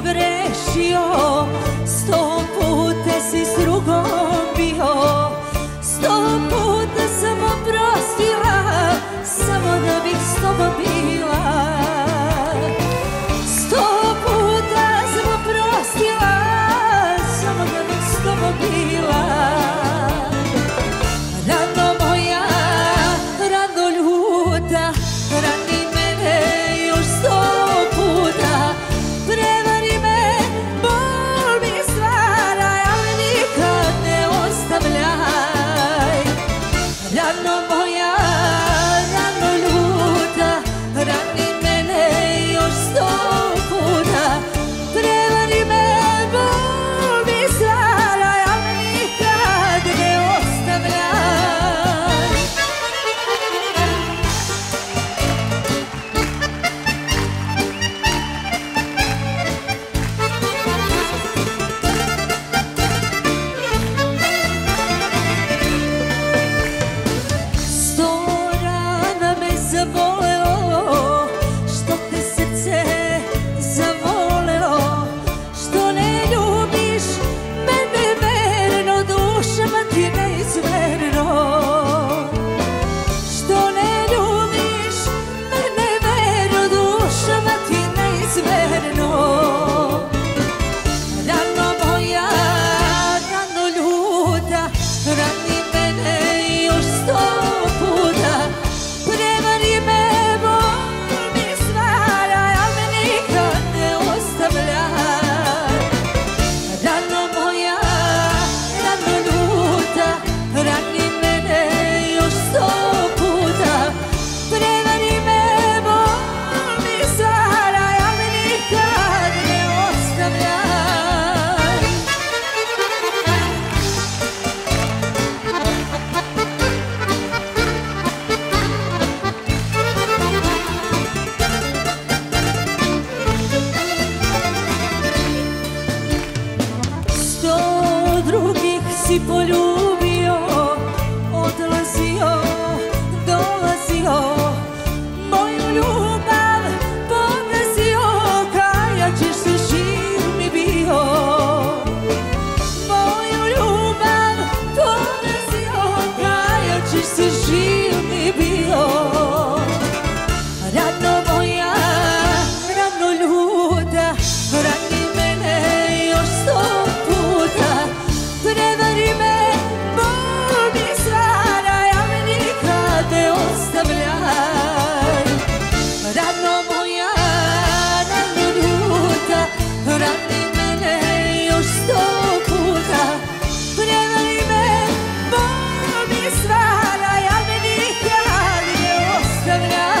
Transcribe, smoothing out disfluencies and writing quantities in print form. pogrešio, sto puta si srugo bio, sto puta sam oprostila, samo da bih s tobom bila. Sto puta sam oprostila, samo da bih s tobom bila. Rano moja, rano ljuta, rani mene još sto puta, prevari me, bol mi stvaraj, ali nikad ne ostavljaj. Rano moja, rano ljuta, rani mene još sto puta, prevari me, bol mi stvaraj, ali nikad ne ostavljaj. Sto rana me zabolelo, što te srce zavolelo, što ne ljubiš mene verno, dušama ti neizmerno. Što ne ljubiš mene verno, dušama ti neizmerno. Rano moja, rano ljuta, rani mene još sto puta, prevari me, bol mi stvaraj, al me nikad ne ostavljaj. Rano moja, rano ljuta, rani mene još sto puta, prevari me, bol mi stvaraj, al me nikad ne ostavljaj. Sto drugih si poljubio, odlazio, dolazio, moju ljubav pogazio, kajat ćeš se, živ mi bio. Moju ljubav pogazio, kajat ćeš se, živ mi bio. Rano moja, rano ljuta, rani mene još sto puta, prevari me, bol mi stvaraj, al me nikad ne ostavljaj. Rano moja, rano ljuta, rani mene još sto puta, prevari me, bol mi stvaraj, al me nikad ne ostavljaj.